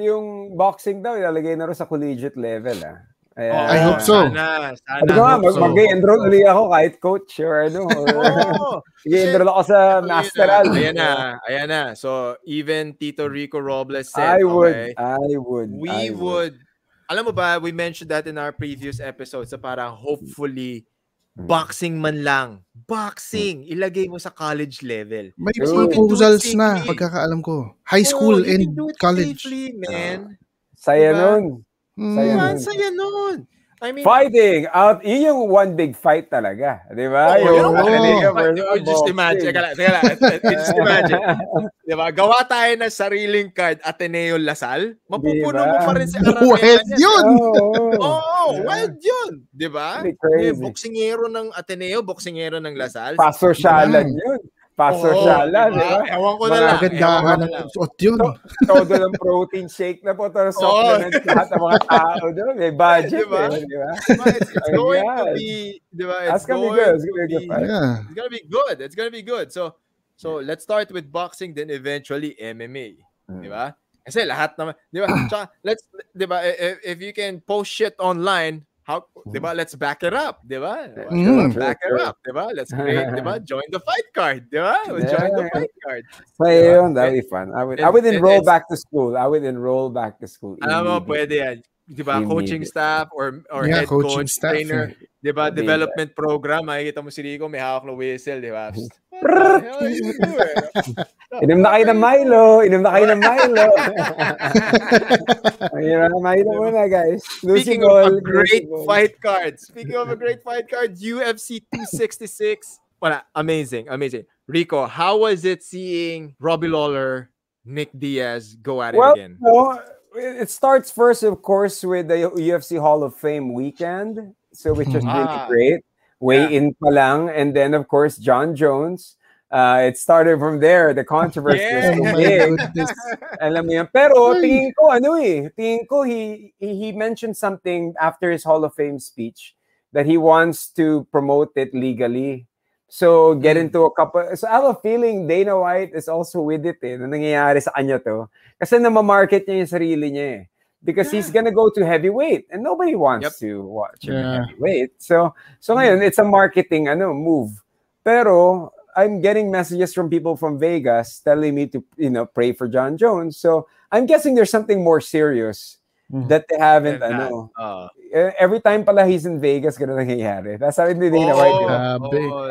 yung boxing daw, ilalagay na rin sa collegiate level, ah. Ayan. I hope so. Sana mag-enroll ulit ako kahit coach or ano. Mag-enroll ako sa masteral. Ayan na. Ayan na. So, even Tito Rico Robles said, I would. Alam mo ba, we mentioned that in our previous episodes. So, parang hopefully, boxing man lang. Boxing. Ilagay mo sa college level. May proposals na, pagkakaalam ko. High school and college. Man. Saya nun. Saya nun. I mean, fighting out, yung one big fight talaga, di ba? Just imagine, just imagine. Di ba? Gawa tayo ng sariling card, Ateneo Lasal, mapupuno mo pa rin si Aramela. Wed yun! Wed yun! Di ba? Boksingero ng Ateneo, boksingero ng Lasal. Pastor Shalan yun. Pastor Shalan, di ba? Ewan ko na lang. Magandaan ng suot yun. Todo ng protein shake na po. Todo supplements lahat ng mga tao doon. May budget, di ba? It's going to be, di ba? It's going to be good. It's going to be good. So, let's start with boxing, then eventually MMA. Di ba? Kasi lahat naman, di ba? Let's, di ba, if you can post shit online, how, diba, let's back it up, diba? Back it up, diba? Let's create, diba? Join the fight card, diba? Join the fight card. So, yun, that would be fun. I would enroll back to school. Alam mo, pwede yan. Diba, coaching staff or head coach, staff, trainer. Diba, development program. Makikita mo si Rico, may hawak na whistle, diba? Inom na kayo ng Milo. Milo muna, guys. Speaking of a great fight card, UFC 266. Wala, amazing. Rico, how was it seeing Robbie Lawler, Nick Diaz go at it again? Well, it starts first, of course, with the UFC Hall of Fame weekend. So, which is really great. Weigh-in pa lang. And then, of course, Jon Jones. It started from there. The controversy was big. Alam mo yan. Pero tingin ko, he mentioned something after his Hall of Fame speech that he wants to promote it legally. So, get into a couple... So, I have a feeling Dana White is also with it eh, na nangyayari sa kanya to. Kasi namamarket niya yung sarili niya eh. Because he's gonna go to heavyweight, and nobody wants to watch him heavyweight. So ngayon, it's a marketing move. Pero I'm getting messages from people from Vegas telling me to pray for Jon Jones. So I'm guessing there's something more serious that they haven't. Every time pala he's in Vegas, ganun nangyayari. That's how it did.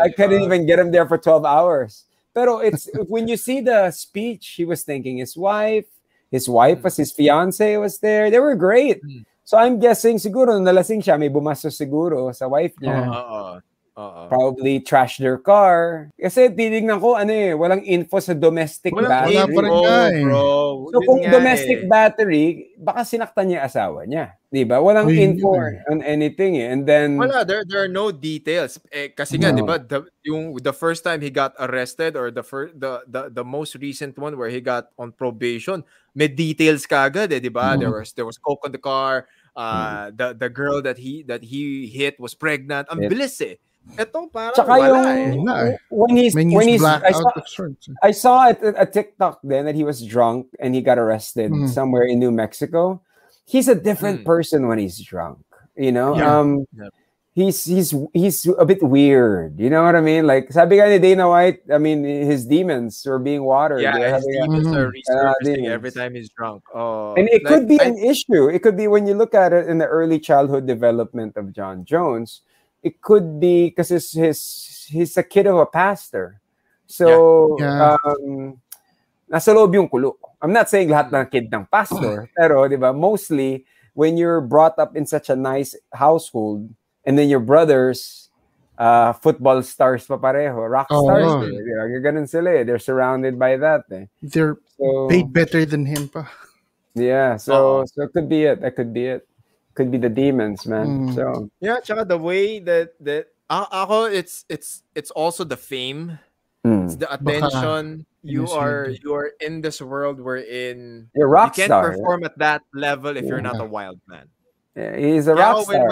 I couldn't even get him there for 12 hours. Pero it's when you see the speech, he was thanking his wife. His wife was, his fiancé was there. They were great. So I'm guessing siguro nalasing siya, may bumastos siguro sa wife niya. Probably trashed their car. Kasi titignan ko, walang info sa domestic battery. So kung domestic battery, baka sinaktan niya asawa niya. Diba? Walang info on anything. And then... Wala, there are no details. Eh, kasi nga, diba, the first time he got arrested or the most recent one where he got on probation, may details kagad, diba? There was coke on the car. The girl that he hit was pregnant. Ang bilis eh. Ito parang tsaka wala yung, eh. When he's I saw a TikTok then that he was drunk and he got arrested somewhere in New Mexico. He's a different person when he's drunk. He's a bit weird. You know what I mean? Like, sabi nga ni Dana White, I mean, his demons were being watered. Yeah, his demons are resurfacing every time he's drunk. And it could be an issue. It could be when you look at it in the early childhood development of Jon Jones. It could be because he's a kid of a pastor. So, nasa loob yung kulo. I'm not saying lahat ng kid ng pastor, pero di ba, mostly when you're brought up in such a nice household, and then your brothers, football stars pa pareho, rock stars. Ganun sila eh. They're surrounded by that. Eh. They're paid better than him pa. Yeah, so it could be it. That could be it. Could be the demons, man. So yeah, tsaka the way that ako, it's also the fame. It's the attention. You are in this world wherein you're rock you can't star, perform at that level if you're not a wild man. Yeah, he's a rock star.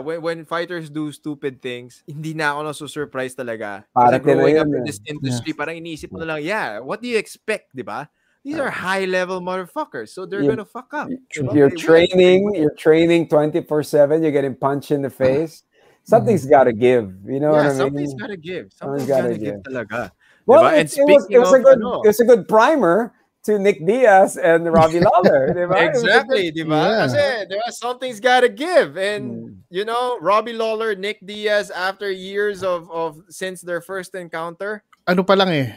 When fighters do stupid things, hindi na ako nasusurprise talaga. Growing up in this industry, parang iniisip mo na lang, what do you expect, di ba? These are high-level motherfuckers, so they're gonna fuck up. You're training 24/7. You're getting punched in the face. Something's got to give. You know what I mean? Something's got to give. Something's got to give. Talaga. Well, it's a good primer to Nick Diaz and Robbie Lawler. Exactly, diba? Kasi, diba, something's got to give. And, you know, Robbie Lawler, Nick Diaz, after years of since their first encounter. Ano pa lang eh,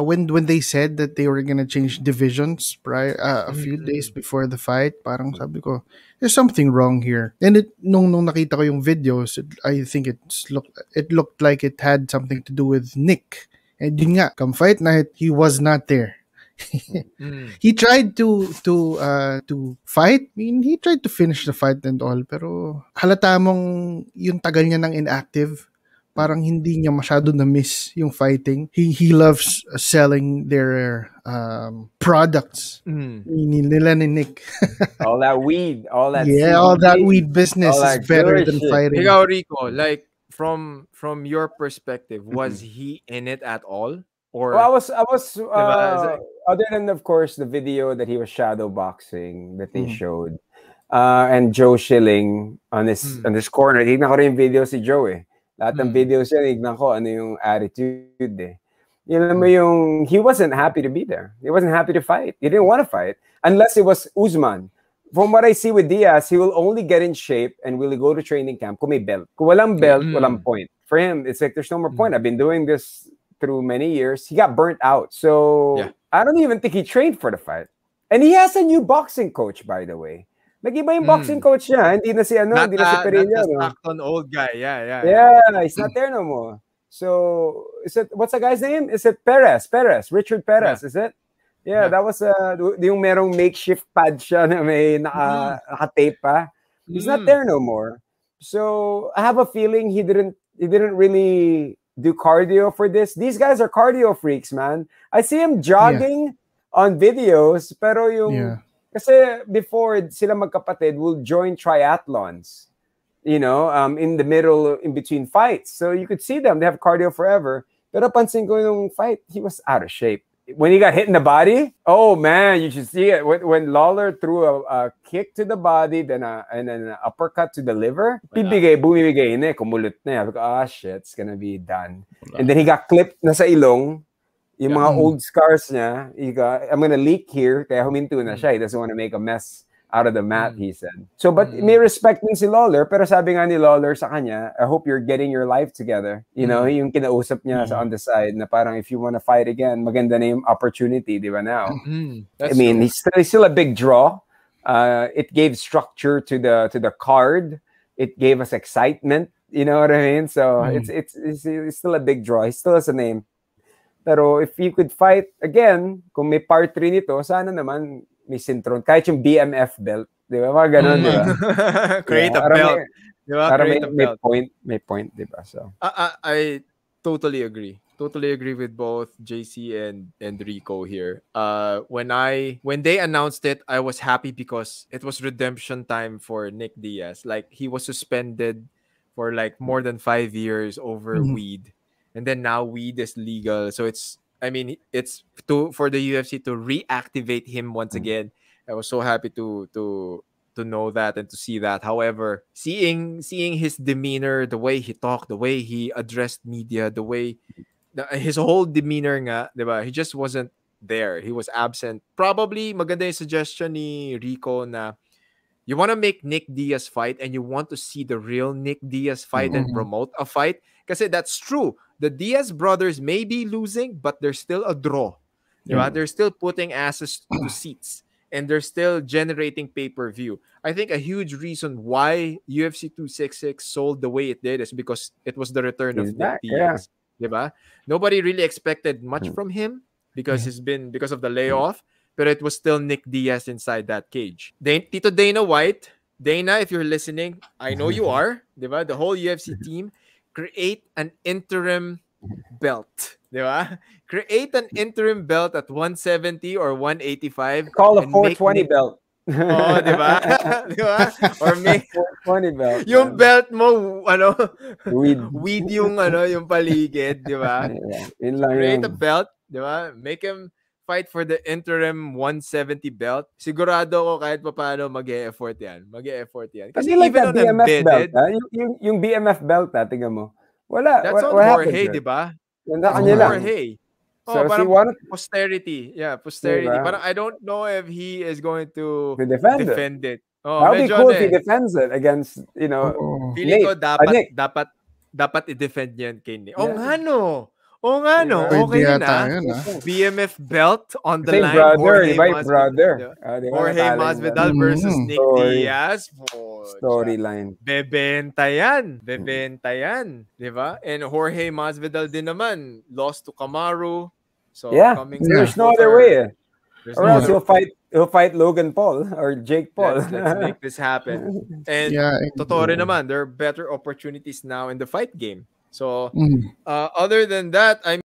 when they said that they were gonna change divisions prior, a few days before the fight, parang sabi ko, there's something wrong here. And nung nakita ko yung videos, I think it looked like it had something to do with Nick. And yun nga, come fight night, he was not there. He tried to fight. I mean, he tried to finish the fight and all, pero halata mong yung tagal niya ng inactive, parang hindi niya masyado na-miss yung fighting. He loves selling their products. Nila ni Nick. All that weed. All that all that weed business is better than fighting. Ikaw, Rico, like, from your perspective, was he in it at all? Or, well, I was other than, of course, the video that he was shadow boxing that they showed, and Joe Schilling on this corner. Tignan ko rin yung video si Joe eh. Lahat ng videos niya, tignan ko ano yung attitude eh. Alam mo yung, he wasn't happy to be there. He wasn't happy to fight. He didn't want to fight unless it was Usman. From what I see with Diaz, he will only get in shape and will go to training camp kung may belt. Kung walang belt, walang point. For him, it's like there's no more point. I've been doing this through many years. He got burnt out. So I don't even think he trained for the fight. And he has a new boxing coach, by the way. Nag-iba yung boxing coach niya. Hindi na si ano, hindi na si Pereira. Not an old guy. Yeah, he's not there no more. So, is it, what's the guy's name? Is it Perez? Richard Perez, is it? Yeah, that was yung merong makeshift pad siya na may naka-tape pa. He's not there no more. So, I have a feeling he didn't really do cardio for this. These guys are cardio freaks, man. I see him jogging on videos, pero yung kasi before sila magkapatid will join triathlons, you know, in the middle in between fights. So you could see them; they have cardio forever. Pero pansin ko nung fight, he was out of shape. When he got hit in the body, oh man, you should see it. When Lawler threw a kick to the body, then an uppercut to the liver, bumibigay na, kumulit na. Like, ah, shit, it's gonna be done. And then he got clipped na sa ilong, yung mga old scars niya. He got, I'm gonna leak here, kaya huminto na siya. He doesn't want to make a mess out of the mat, he said. So, but may respect din si Lawler, pero sabi nga ni Lawler sa kanya, I hope you're getting your life together. You know, yung kinausap niya sa on the side na parang if you want to fight again, maganda na yung opportunity, di ba now? I mean, he's still a big draw. It gave structure to the card. It gave us excitement. You know what I mean? So it's still a big draw. He still has a name. Pero if you could fight again, kung may part 3 nito, sana naman may sintron. Kahit yung BMF belt. Di ba? Mga ganun, di ba? Create a belt. Di ba? May point, di ba? So. I totally agree. Totally agree with both JC and Rico here. When they announced it, I was happy because it was redemption time for Nick Diaz. Like, he was suspended for like more than 5 years over weed. And then now weed is legal. So it's for the UFC to reactivate him once again. I was so happy to know that and to see that. However, seeing his demeanor, the way he talked, the way he addressed media, the way his whole demeanor nga, diba? He just wasn't there. He was absent. Probably maganda yung suggestion ni Rico na you want to make Nick Diaz fight and you want to see the real Nick Diaz fight and promote a fight. Kasi that's true. The Diaz brothers may be losing, but they're still a draw. Right? They're still putting asses to seats. And they're still generating pay-per-view. I think a huge reason why UFC 266 sold the way it did is because it was the return of Nick Diaz. Right? Nobody really expected much from him because it's been because of the layoff. But it was still Nick Diaz inside that cage. Tito Dana White. Dana, if you're listening, I know you are. Right? The whole UFC team. Create an interim belt. Diba? Create an interim belt at 170 or 185. Call a 420 belt. Oh, diba? Diba? Or make 420 belt. Yung belt mo, ano? Weed yung, ano, yung paligid. Diba? Create a belt. Diba? Make him fight for the interim 170 belt, sigurado ako kahit paano mag-e-effort yan. Mag-e-effort yan. Kasi like even that BMF belt, yung BMF belt, tingnan mo. Wala. That's on Jorge, di ba? Yan na kanya lang. Jorge. Oh, so parang posterity. Yeah, posterity. Diba? Parang I don't know if he is going to defend it. Oh, that would be cool if he defends it against, you know, Nick. Ko dapat i-defend niyan kay Nick. Yeah. Oh, nga no. Oh, nga no. Okay na. BMF belt on the line. Brother, Jorge Masvidal versus Nick Diaz. Storyline. Bebenta yan. Bebenta yan. Diba? And Jorge Masvidal din naman. Lost to Camaro. So, yeah. There's no other way. Or else he'll fight Logan Paul or Jake Paul. Let's make this happen. And totoo rin naman, there are better opportunities now in the fight game. So other than that,